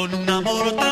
con un amor tan